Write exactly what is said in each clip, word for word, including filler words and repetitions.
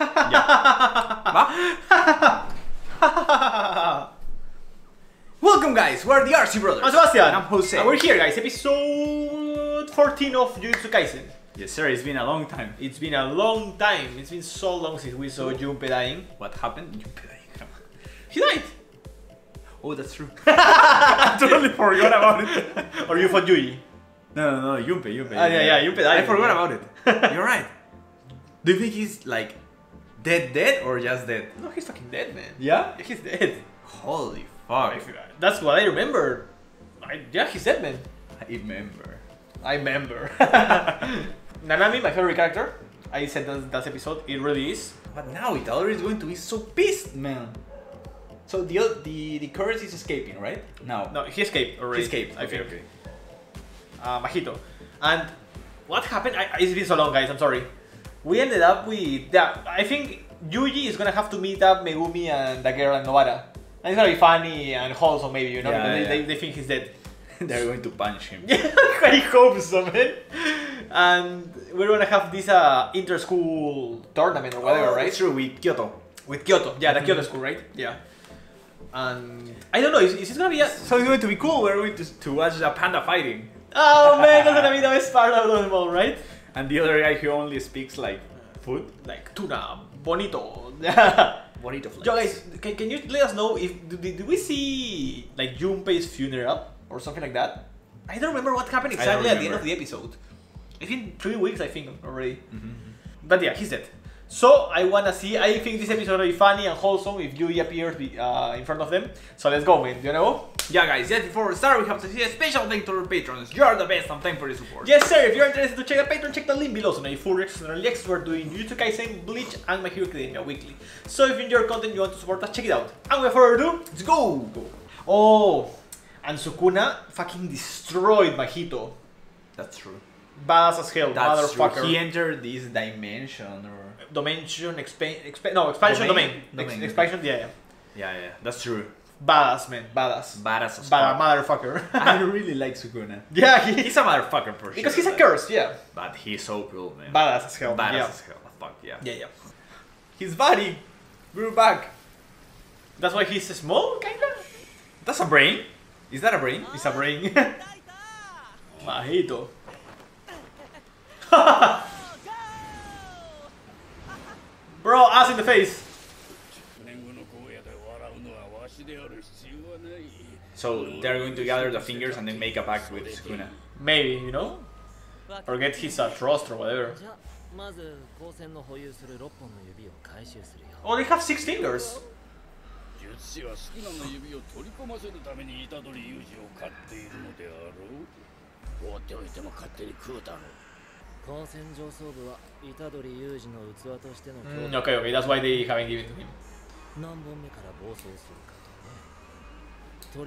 Yeah. Welcome guys, we're the R C Brothers. I'm Sebastian. And I'm Jose. And we're here guys, episode fourteen of Jujutsu Kaisen. Yes sir, it's been a long time. It's been a long time. It's been so long since we saw Junpei dying. What happened? Junpei dying. He died. Oh, that's true. I totally forgot about it. Or you fought Yuji. No, no, no, Junpei, Junpei. Ah, yeah, yeah, Junpei died. I forgot about it. You're right. Do you think he's like dead dead or just dead? No, he's fucking dead, man. Yeah? He's dead. Holy fuck. That's what I remember. I, yeah, he's dead, man. I remember. I remember. Nanami, my favorite character. I said that that episode, it really is. But now Itadori is going to be so pissed, man. So the the, the curse is escaping, right? No. No, he escaped already. He escaped, I okay, think. Okay. Uh, Mahito. And what happened? I, it's been so long, guys. I'm sorry. We ended up with that. I think Yuji is gonna have to meet up Megumi and that girl and Nobara. And it's gonna be funny and wholesome, maybe, you know? Yeah, because yeah. They, they think he's dead. They're going to punch him. Yeah, I hope so, man. And we're gonna have this uh, inter school tournament or whatever, oh, right? Sure, with Kyoto. With Kyoto, yeah, the mm-hmm. Kyoto school, right? Yeah. And I don't know, is, is it gonna be a... So it's going to be cool, we're going to, to watch a panda fighting. Oh man, that's gonna be the best part of them all, right? And the other guy who only speaks like food, like tuna, bonito, bonito. Flights. Yo guys, can, can you let us know if did, did we see like Junpei's funeral or something like that? I don't remember what happened exactly at the end of the episode. It's been three weeks, I think, already. Mm-hmm. But yeah, he's dead. So I wanna see. I think this episode will be funny and wholesome if Yuji appears uh, in front of them. So let's go, man. You know. Yeah, guys, yet before we start, we have to say a special thanks to our patrons. You are the best and thank for your support. Yes, sir. If you're interested to check the Patreon, check the link below. So now you full external experts we're doing Jujutsu Kaisen, Bleach, and My Hero Academia weekly. So if you enjoy our content, you want to support us, check it out. And without further ado, let's go. go. Oh, and Sukuna fucking destroyed Mahito. That's true. Badass as hell, That's motherfucker. True. He entered this dimension or dimension expa expa no expansion domain. domain. domain. Ex expansion, yeah, yeah, yeah, yeah. That's true. Badass, man. Badass. Badass as Bad motherfucker. I really like Sukuna. Yeah, he, he's a motherfucker for sure. Because he's a curse, yeah. But he's so cool, man. Badass as hell. Badass yeah. as hell. Fuck yeah. Yeah, yeah. His body grew back. That's why he's small, kinda. That's a brain. Is that a brain? It's a brain. Mahito. Bro, ass in the face. So they're going to gather the fingers and then make a pact with Sukuna. Maybe, you know? Or get his uh, trust or whatever. Oh, they have six fingers! Mm, okay, okay, that's why they haven't given to him. Do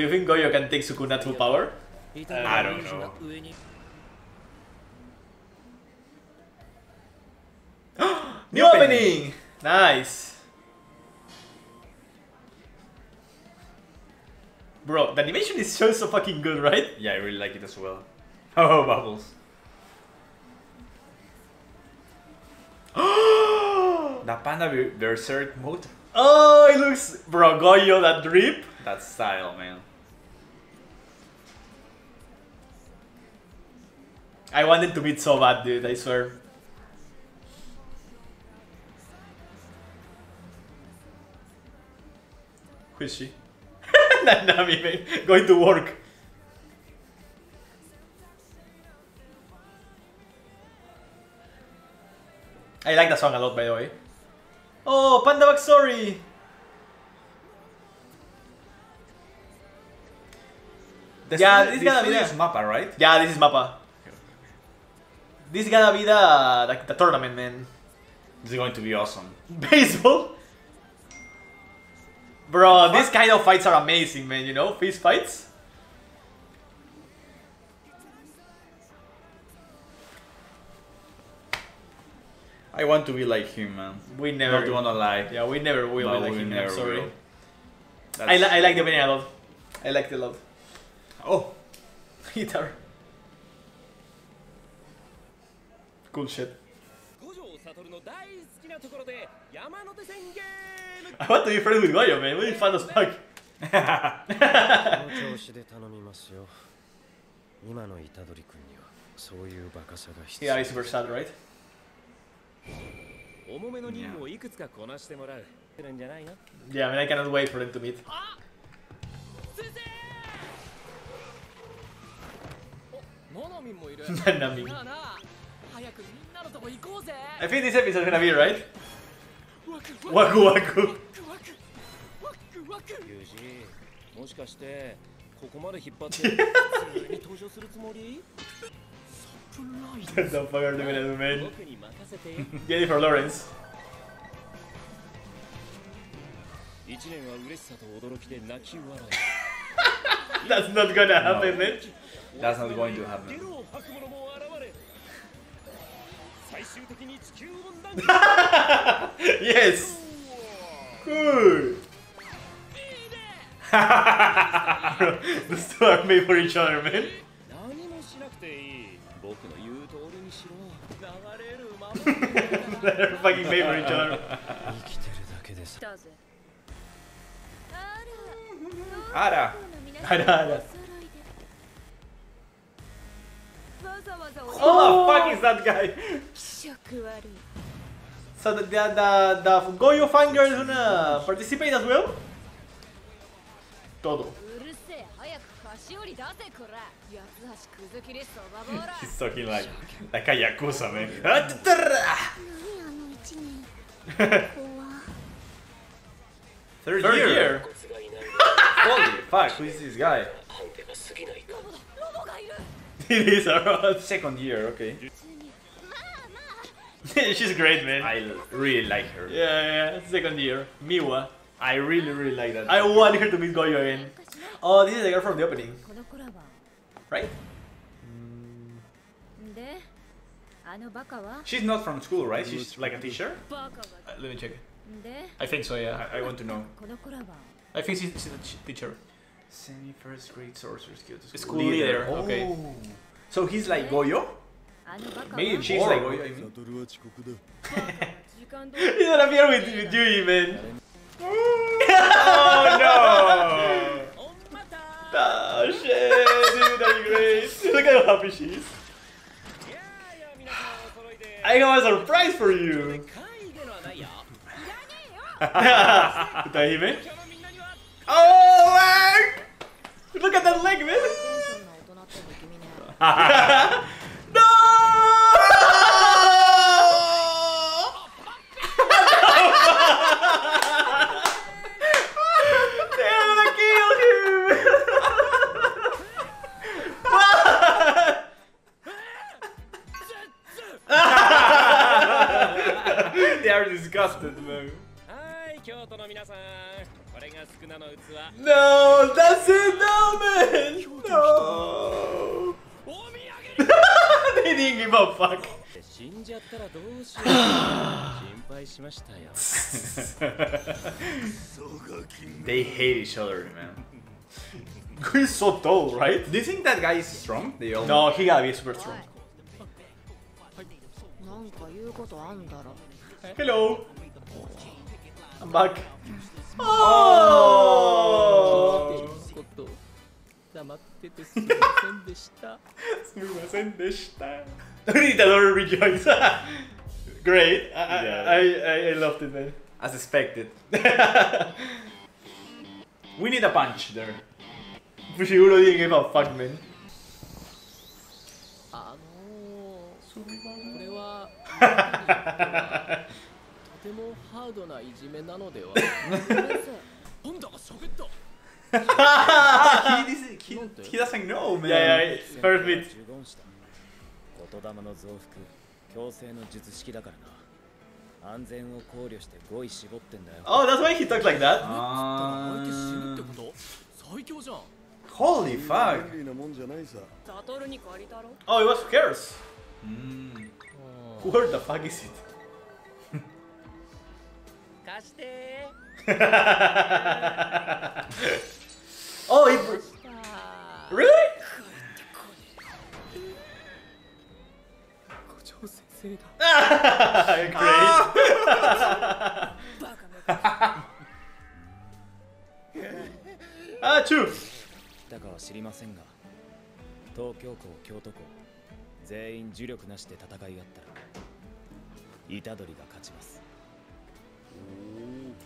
you think Gojo can take Sukuna to power? Uh, I don't know. New opening! Nice! Bro, the animation is so, so fucking good, right? Yeah, I really like it as well. Oh, bubbles. The panda berserk mode. Oh, it looks... Bro, Gojo, that drip. That style, man. I wanted to meet so bad, dude, I swear. Who is she? Nanami, man. Going to work. I like that song a lot, by the way. Oh, Panda Backstory! This yeah, this is gonna be the MAPPA, right? Yeah, this is MAPPA. This is gonna be the like the tournament, man. This is going to be awesome. Baseball, bro. These kind of fights are amazing, man. You know, fist fights. I want to be like him, man. We never. Not gonna lie. Yeah, we never will no, be like we him. I'm sorry. Will. I, li I like the banana a lot. I like it a lot. Oh! Guitar. Cool shit. I want to be friends with Gojo, man. We're fun as fuck. Yeah, it's super sad, right? Yeah. Yeah, I mean, I cannot wait for them to meet. Nanami. I think this episode is gonna be right. Waku waku. That's the fuck I'm gonna do, man. Jennifer Lawrence. That's not gonna happen, man. No. That's not going to happen. Yes! Cool! Those two are made for each other, man. They're fucking made for each other. Ara! Ara, Ara. Who oh, the fuck is that guy? So the, the, the, the Gojo fan girl is gonna participate as well? Todo. He's talking like, like a Yakuza, man. Third, Third year? year. Holy fuck, who is this guy? It is our second year, okay. She's great, man. I really like her. Yeah, yeah, second year. Miwa. I really, really like that. I want her to meet Gojo again. Oh, this is the girl from the opening. Right? She's not from school, right? She's like a teacher? Uh, let me check. I think so, yeah. I, I want to know. I think she's, she's a teacher. Semi first grade sorcerer's guild. School leader. leader. Oh. Okay. So he's like Gojo? Maybe she's or like Gojo. I mean. He's gonna appear with, with Yuji, man. Oh no! Oh shit, dude, that'd be great. Look at how happy she is. I have a surprise for you. Dahime? Oh, man! Look at that leg, man! No! Damn, I killed him! They are disgusted, man. No, that's it, no, man! No! They didn't give a fuck. They hate each other, man. He's so tall, right? Do you think that guy is strong? They all no, he gotta be super strong. Hello! I'm back. Oh! Itadori rejoices. Great. I, yeah. I, I, I loved it, man. As expected. We need a punch there. Fushiguro didn't give a fuck, man. he, he, he doesn't know, man. Yeah, yeah, it's perfect. Oh, that's why he talks like that. Uh... Holy fuck. Oh, it was hers. Mm. Where the fuck is it? Oh, it... Really? Great. Ah, true.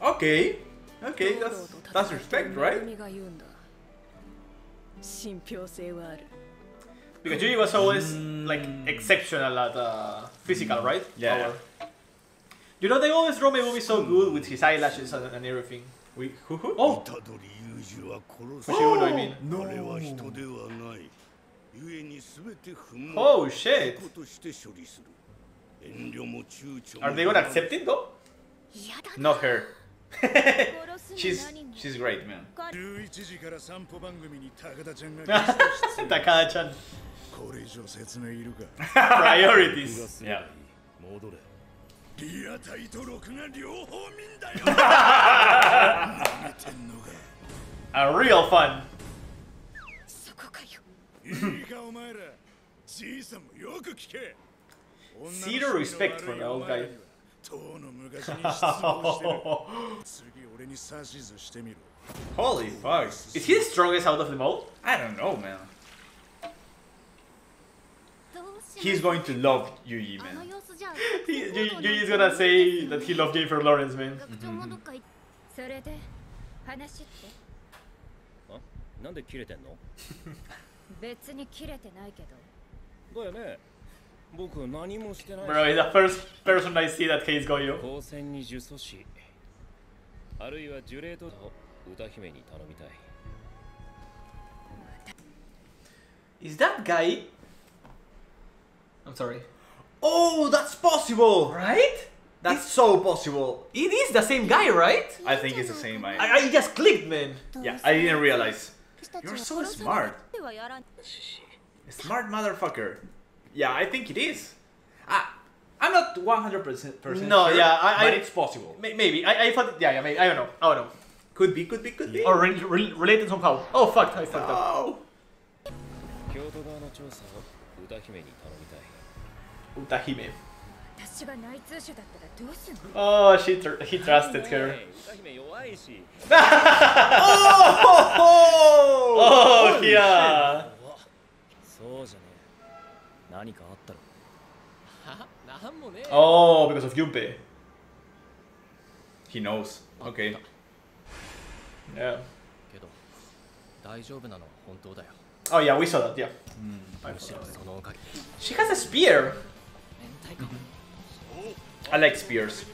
Okay. Okay, that's that's respect, right? Because Yuji was always like exceptional at uh, physical, right? Yeah. Power. You know they always draw Megumi so good with his eyelashes and, and everything. We who who? Oh. Fushiguro, I mean. No. Oh shit. Are they gonna accept it though? Not her. she's she's great, man. Takada-chan. Priorities. Yeah. A real fun. See the respect for the old guy. Holy fuck. Is he the strongest out of them all? I don't know, man. He's going to love Yuji, man. He, Yuji's gonna say that he loved Jennifer Lawrence, man. Mm-hmm. Bro, it's the first person I see that hates Gojo. Is that guy? I'm sorry. Oh, that's possible, right? That's it's so possible. It is the same guy, right? I think it's the same guy. I, I just clicked, man. Yeah, I didn't realize. You're so smart. Smart motherfucker. Yeah, I think it is. I, I'm not one hundred percent sure. No, yeah, I, I, but it's possible. May, maybe. I, I thought, yeah, yeah, maybe. I don't know. I don't know. Could be, could be, could be. Or re re related somehow. Oh, fuck, I fucked oh. up. Udahime. Oh, she tr he trusted her. oh, oh, oh! Oh, yeah! Oh, because of Junpei. He knows. Okay. Yeah. Oh yeah, we saw that, yeah. Mm. She has a spear! I like spears.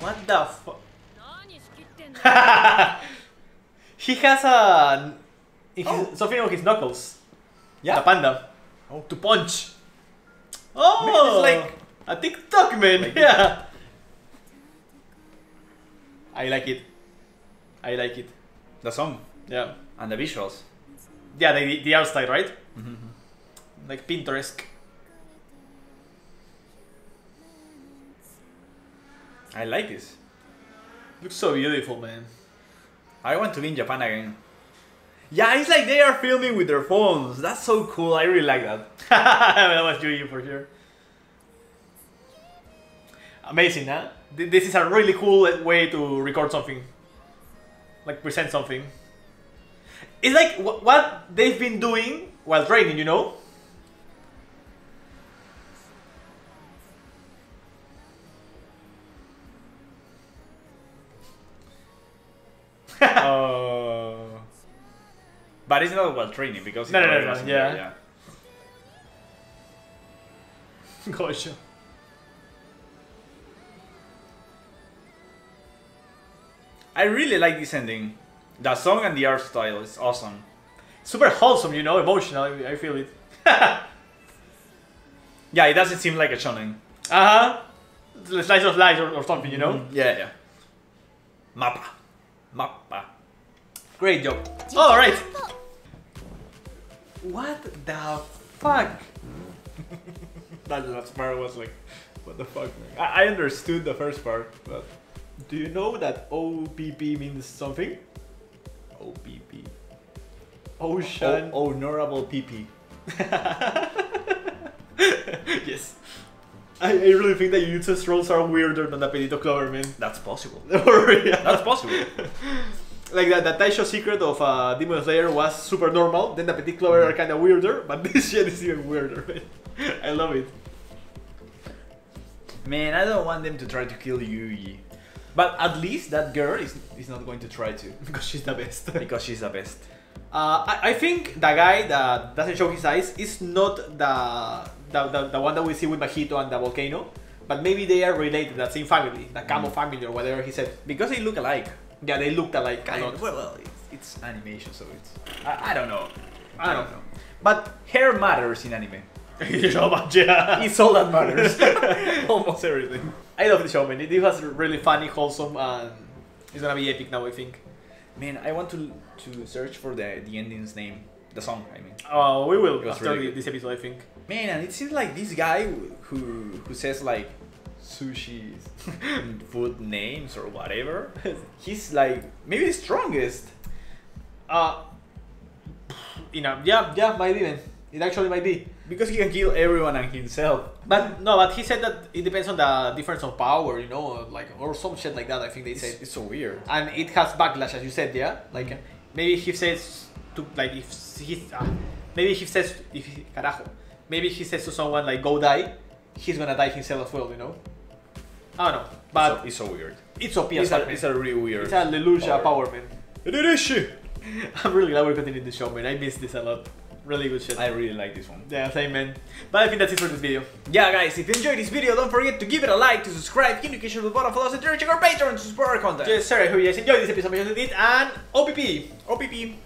What the fuck? He has a his, oh. something on his knuckles. Yeah, the panda. Oh. To punch. Oh, man, it's like a TikTok, man. Like yeah. It. I like it. I like it. The song. Yeah. And the visuals. Yeah, the the art style, right? Mm-hmm. Like Pinterest. I like this. Looks so beautiful, man. I want to be in Japan again. Yeah, it's like they are filming with their phones. That's so cool. I really like that. That was Yuji for sure. Amazing, huh? This is a really cool way to record something. Like present something. It's like what they've been doing while training, you know? uh, but it's not well training because it's no, no, no, no, yeah. yeah. Gojo. I really like this ending. The song and the art style is awesome. Super wholesome, you know, emotional. I, I feel it. Yeah, it doesn't seem like a shonen. Uh huh. Slice of life or, or something, you know. Mm, yeah, yeah. MAPPA. MAPPA. Great job. Alright! What the fuck? That last part was like, what the fuck? I, I understood the first part, but do you know that O P P means something? O P P. Ocean o Honorable P P. Yes. I, I really think that Jujutsu's rules are weirder than the Pedito Clover, man. That's possible. Yeah. That's possible. Like that, the Taisho secret of uh, Demon Slayer was super normal, then the Petit Clover mm-hmm. are kind of weirder, but this shit is even weirder, man. I love it. Man, I don't want them to try to kill Yuuji. But at least that girl is, is not going to try to. Because she's the best. Because she's the best. Uh, I, I think the guy that doesn't show his eyes is not the, the, the, the one that we see with Mahito and the volcano, but maybe they are related, that same family, the Kamo mm. family or whatever he said. Because they look alike. Yeah, they looked alike. I, well, well it's, it's animation, so it's... I, I don't know. I don't know. But hair matters in anime. So much, yeah. It's all that matters. Almost everything. I love the show, man. It was really funny, wholesome, and it's gonna be epic now, I think. Man, I want to to search for the, the ending's name. The song, I mean. Oh, we will after really this episode, I think. Man, and it seems like this guy who, who says, like, sushi food names or whatever, he's like maybe the strongest. Uh, you know, yeah, yeah, might even. It actually might be. Because he can kill everyone and himself. But no, but he said that it depends on the difference of power, you know, like, or some shit like that, I think they said. It's so weird. And it has backlash, as you said, yeah? Like, mm-hmm. maybe he says to, like, if he, uh, maybe he says, if he, carajo, maybe he says to someone, like, go die, he's gonna die himself as well, you know? I don't know, but... It's so, it's so weird. It's O P as well. It's a really weird... It's a Lelouch power, man. It is. I'm really glad we continued this show, man. I miss this a lot. Really good shit. I really like this one. Yeah, same, man. But I think that's it for this video. Yeah, guys, if you enjoyed this video, don't forget to give it a like, to subscribe, hit the notification button, follow us on Twitter, check our Patreon to support our content. Yes, sir, I hope you guys enjoyed this episode, I hope you did, and O P P! O P P!